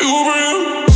Uber.